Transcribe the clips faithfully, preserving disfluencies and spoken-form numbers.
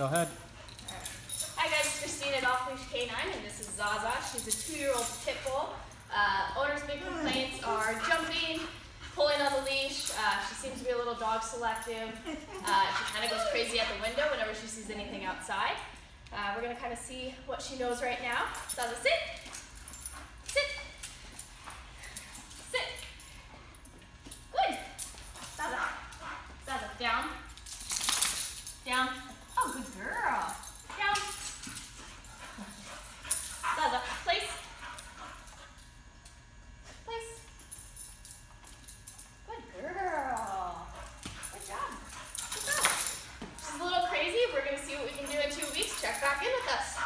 Go ahead. Hi guys, Christine at Off Leash K nine, and this is Zaza. She's a two-year-old Pit Bull. Uh, owner's big complaints are jumping, pulling on the leash. Uh, she seems to be a little dog selective. Uh, she kind of goes crazy at the window whenever she sees anything outside. Uh, we're going to kind of see what she knows right now. Zaza, sit. Sit. Sit. Good. Zaza. Zaza, down. Down. Oh, good girl. Down. Zaza, place. Place. Good girl. Good job. Good job. She's a little crazy. We're going to see what we can do in two weeks. Check back in with us.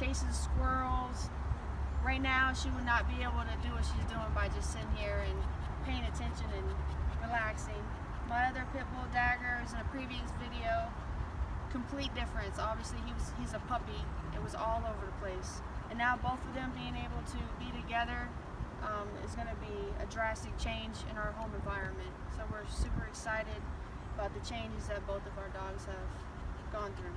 chasing squirrels. Right now she would not be able to do what she's doing by just sitting here and paying attention and relaxing. My other Pit Bull Dagger is in a previous video. Complete difference. Obviously he was he's a puppy. It was all over the place. And now both of them being able to be together um, is going to be a drastic change in our home environment. So we're super excited about the changes that both of our dogs have gone through.